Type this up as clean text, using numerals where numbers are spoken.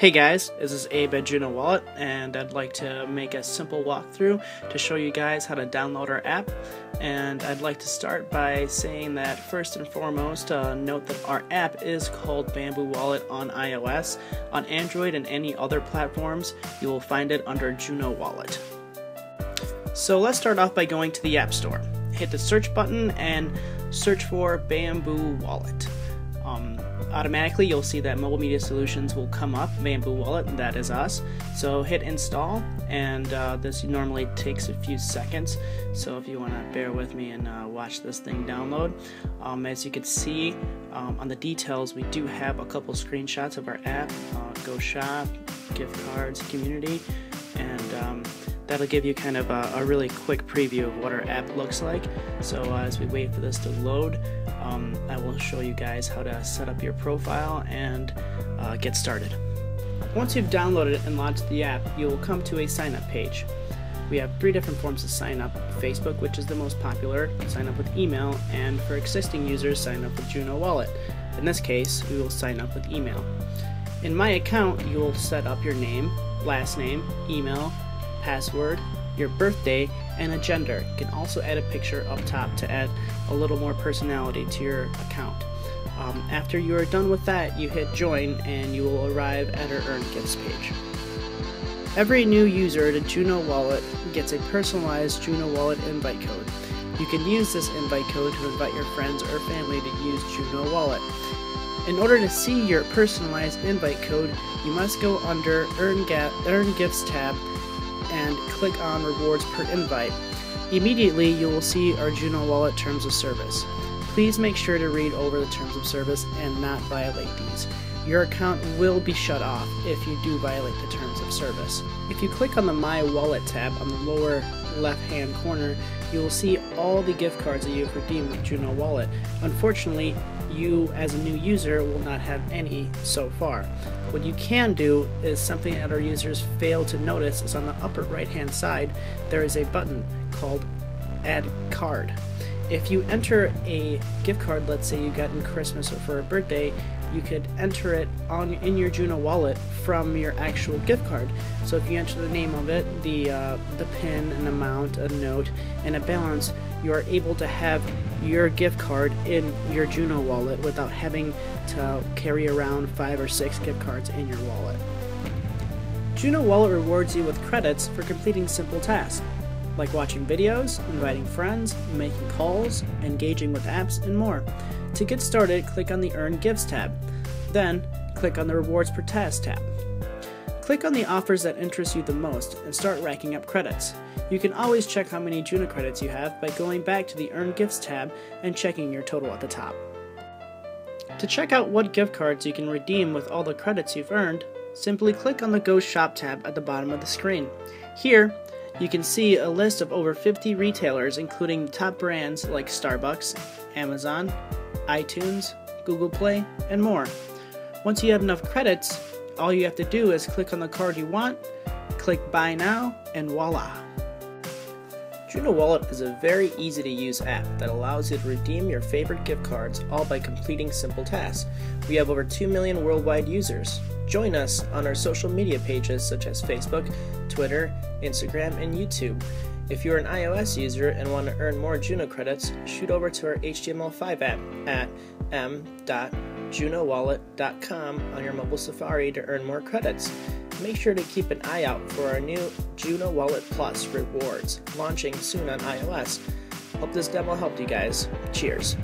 Hey guys, this is Abe at Juno Wallet, and I'd like to make a simple walkthrough to show you guys how to download our app. And I'd like to start by saying that first and foremost, note that our app is called Bamboo Wallet on iOS. On Android and any other platforms, you will find it under Juno Wallet. So let's start off by going to the App Store. Hit the search button and search for Bamboo Wallet. Automatically you'll see that Mobile Media Solutions will come up, Bamboo Wallet, and that is us. So hit install, and this normally takes a few seconds, so if you want to bear with me and watch this thing download. As you can see on the details, we do have a couple screenshots of our app, Go Shop, gift cards, community, and that'll give you kind of a really quick preview of what our app looks like. So as we wait for this to load, I will show you guys how to set up your profile and get started. Once you've downloaded and launched the app, you will come to a sign up page. We have three different forms of sign up: Facebook, which is the most popular, sign up with email, and for existing users, sign up with Juno Wallet. In this case, we will sign up with email. In my account, you will set up your name, last name, email, password, your birthday, and a gender. You can also add a picture up top to add a little more personality to your account. After you are done with that, you hit join and you will arrive at our Earn Gifts page. Every new user to Juno Wallet gets a personalized Juno Wallet invite code. You can use this invite code to invite your friends or family to use Juno Wallet. In order to see your personalized invite code, you must go under Earn Gifts tab and click on Rewards per Invite. Immediately you will see our Juno Wallet Terms of Service. Please make sure to read over the Terms of Service and not violate these. Your account will be shut off if you do violate the Terms of Service. If you click on the My Wallet tab on the lower left hand corner, you will see all the gift cards that you've redeemed with Juno Wallet. Unfortunately, you as a new user will not have any so far. What you can do is something that our users fail to notice is on the upper right hand side there is a button called Add Card. If you enter a gift card, let's say you got in Christmas or for a birthday, you could enter it in your Juno Wallet from your actual gift card. So if you enter the name of it, the PIN, an amount, a note, and a balance, you are able to have your gift card in your Juno Wallet without having to carry around 5 or 6 gift cards in your wallet. Juno Wallet rewards you with credits for completing simple tasks like watching videos, inviting friends, making calls, engaging with apps, and more. To get started, click on the Earn Gifts tab, then click on the Rewards per Task tab. Click on the offers that interest you the most and start racking up credits. You can always check how many Juno credits you have by going back to the Earn Gifts tab and checking your total at the top. To check out what gift cards you can redeem with all the credits you've earned, simply click on the Go Shop tab at the bottom of the screen. Here, you can see a list of over 50 retailers, including top brands like Starbucks, Amazon, iTunes, Google Play, and more. Once you have enough credits, all you have to do is click on the card you want, click Buy Now, and voila! Juno Wallet is a very easy to use app that allows you to redeem your favorite gift cards, all by completing simple tasks. We have over 2 million worldwide users. Join us on our social media pages such as Facebook, Twitter, Instagram, and YouTube. If you're an iOS user and want to earn more Juno credits, shoot over to our HTML5 app at m.junowallet.com on your mobile Safari to earn more credits. Make sure to keep an eye out for our new Juno Wallet Plus rewards launching soon on iOS. Hope this demo helped you guys. Cheers.